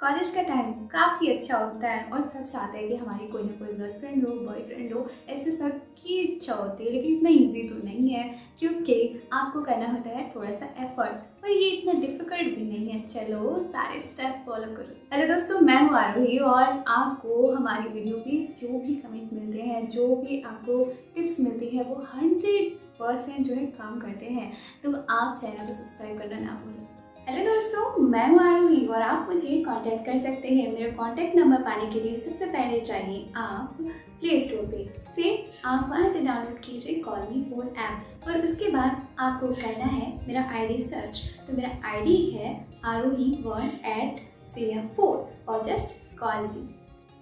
College का time काफ़ी अच्छा होता है और सब चाहते हैं कि हमारी कोई ना कोई गर्लफ्रेंड हो, बॉयफ्रेंड हो, ऐसे सब की इच्छा होती है। लेकिन इतना इजी तो नहीं है क्योंकि आपको करना होता है थोड़ा सा एफर्ट, पर ये इतना डिफिकल्ट भी नहीं है। चलो सारे स्टेप फॉलो करो। अरे दोस्तों, मैं हूँ आरोही और आपको हमारी वीडियो पे जो भी कमेंट मिलते हैं, जो भी आपको टिप्स मिलती है, वो 100% जो है काम करते हैं। तो आप चैनल को सब्सक्राइब करना ना भूलें। हेलो दोस्तों, मैं हूँ आरोही और आप मुझे कांटेक्ट कर सकते हैं। मेरा कांटेक्ट नंबर पाने के लिए सबसे पहले चाहिए आप प्ले स्टोर पे, फिर आप वहाँ से डाउनलोड कीजिए कॉल मी फोन ऐप और उसके बाद आपको करना है मेरा आईडी सर्च। तो मेरा आईडी है आरोहीवर्ल्ड@cm4 और जस्ट कॉल मी।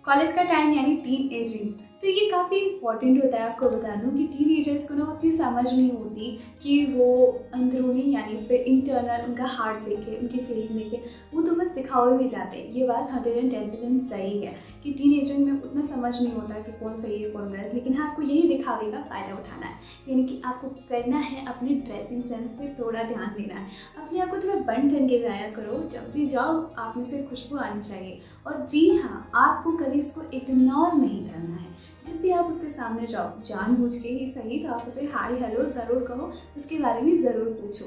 कॉलेज का टाइम यानी टीन, तो ये काफ़ी इम्पॉर्टेंट होता है। आपको बता दूँ कि टीनेजर्स को ना उतनी समझ नहीं होती कि वो अंदरूनी यानी फिर इंटरनल उनका हार्ट देखे, उनकी फीलिंग देखे, वो तो बस दिखावे में जाते हैं। ये बात 110% सही है कि टीनेजर में उतना समझ नहीं होता कि कौन सही है कौन गलत। लेकिन हाँ, आपको यही दिखावे का फ़ायदा उठाना है, यानी कि आपको करना है अपने ड्रेसिंग सेंस पर थोड़ा ध्यान देना है। अपने आप को थोड़ा बंद करके जाया करो, जब भी जाओ आप में से खुशबू आनी चाहिए। और जी हाँ, आपको कभी इसको इग्नोर नहीं करना है। जब भी आप उसके सामने जाओ, जानबूझ के ही सही, तो आप उसे हाय हेलो ज़रूर कहो, उसके बारे में ज़रूर पूछो।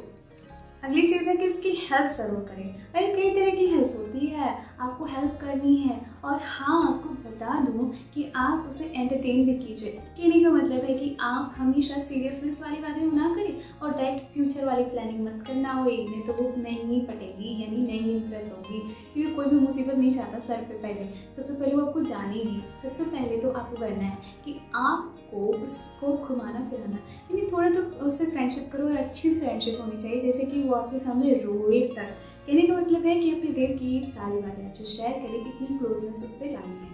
अगली चीज़ है कि उसकी हेल्प ज़रूर करें। अरे कई तरह की हेल्प होती है, आपको हेल्प करनी है। और हाँ, आपको बता दूँ कि आप उसे एंटरटेन भी कीजिए। कहने का मतलब है कि आप हमेशा सीरियसनेस वाली बातें ना करें और डायरेक्ट फ्यूचर वाली प्लानिंग मत करना हो। एक दिन तो वो नहीं पटेगी यानी नहीं इंप्रेस होगी, क्योंकि कोई भी मुसीबत नहीं चाहता सर पे पहले। सबसे पहले वो आपको जानेगी। सबसे पहले तो आपको करना है कि आपको उसको घुमाना फिराना, यानी थोड़ा तो उससे फ्रेंडशिप करो और अच्छी फ्रेंडशिप होनी चाहिए, जैसे कि वो आपके सामने रोए तक। कहने का मतलब है कि अपने दिल की सारी बातें जो शेयर करें, इतनी क्लोजनेस उससे लानी है।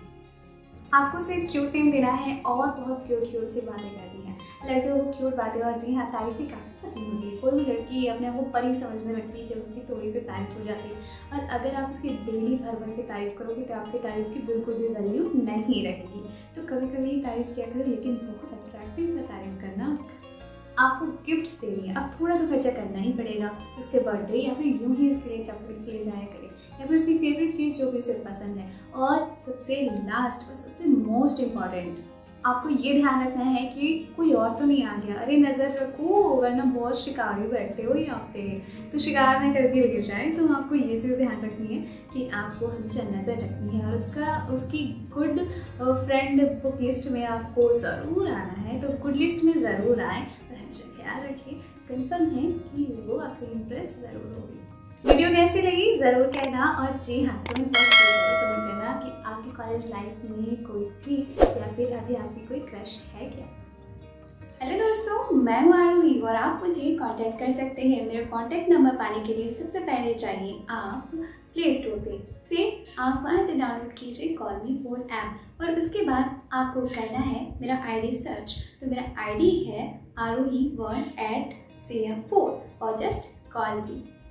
आपको उसे क्यूट नेम देना है और बहुत क्यूट क्यूट सी बातें करनी है। लड़कियों को क्यूट बातें और जी हाँ, तारीफ़ें काफ़ी पसंद होती है। कोई भी लड़की अपने आप को परी समझने लगती है कि उसकी थोड़ी सी तारीफ हो जाती है। और अगर आप उसकी डेली भर की तारीफ़ करोगे तो आपकी तारीफ़ की बिल्कुल भी वैल्यू नहीं रहेगी। तो कभी कभी तारीफ़ किया करो, लेकिन बहुत अट्रैक्टिव से तारीफ करना। आपको गिफ्ट्स देनी है। अब थोड़ा तो खर्चा करना ही पड़ेगा। उसके बर्थडे या फिर यूँ ही उसके लिए चॉकलेट्स ले जाया करें या फिर उसकी फेवरेट चीज़ जो भी उसे पसंद है। और सबसे लास्ट और सबसे मोस्ट इम्पॉर्टेंट, आपको ये ध्यान रखना है कि कोई और तो नहीं आ गया। अरे नज़र रखो, वरना बहुत शिकारी बैठे हो यहाँ पे, तो शिकार ना करके गिर जाए। तो आपको ये चीज़ ध्यान रखनी है कि आपको हमेशा नज़र रखनी है और उसकी गुड फ्रेंड बुक लिस्ट में आपको ज़रूर आना है। तो गुड लिस्ट में ज़रूर आए और हमेशा ख्याल रखिए। कन्फर्म है कि वो आपसे इम्प्रेस ज़रूर होगी। वीडियो कैसी लगी ज़रूर कहना। और जी हाँ, कमेंट बॉक्स में ज़रूर कमेंट करना कि आपकी कॉलेज लाइफ में कोई थी या फिर अभी आपकी कोई क्रश है क्या। हेलो दोस्तों, मैं हूँ आरोही और आप मुझे कांटेक्ट कर सकते हैं। मेरा कांटेक्ट नंबर पाने के लिए सबसे पहले चाहिए आप प्ले स्टोर पे, फिर आप वहाँ से डाउनलोड कीजिए कॉल मी फोन ऐप और उसके बाद आपको करना है मेरा आईडी सर्च। तो मेरा आईडी है आरोहीवर्ल्ड@cm4 और जस्ट कॉल मी।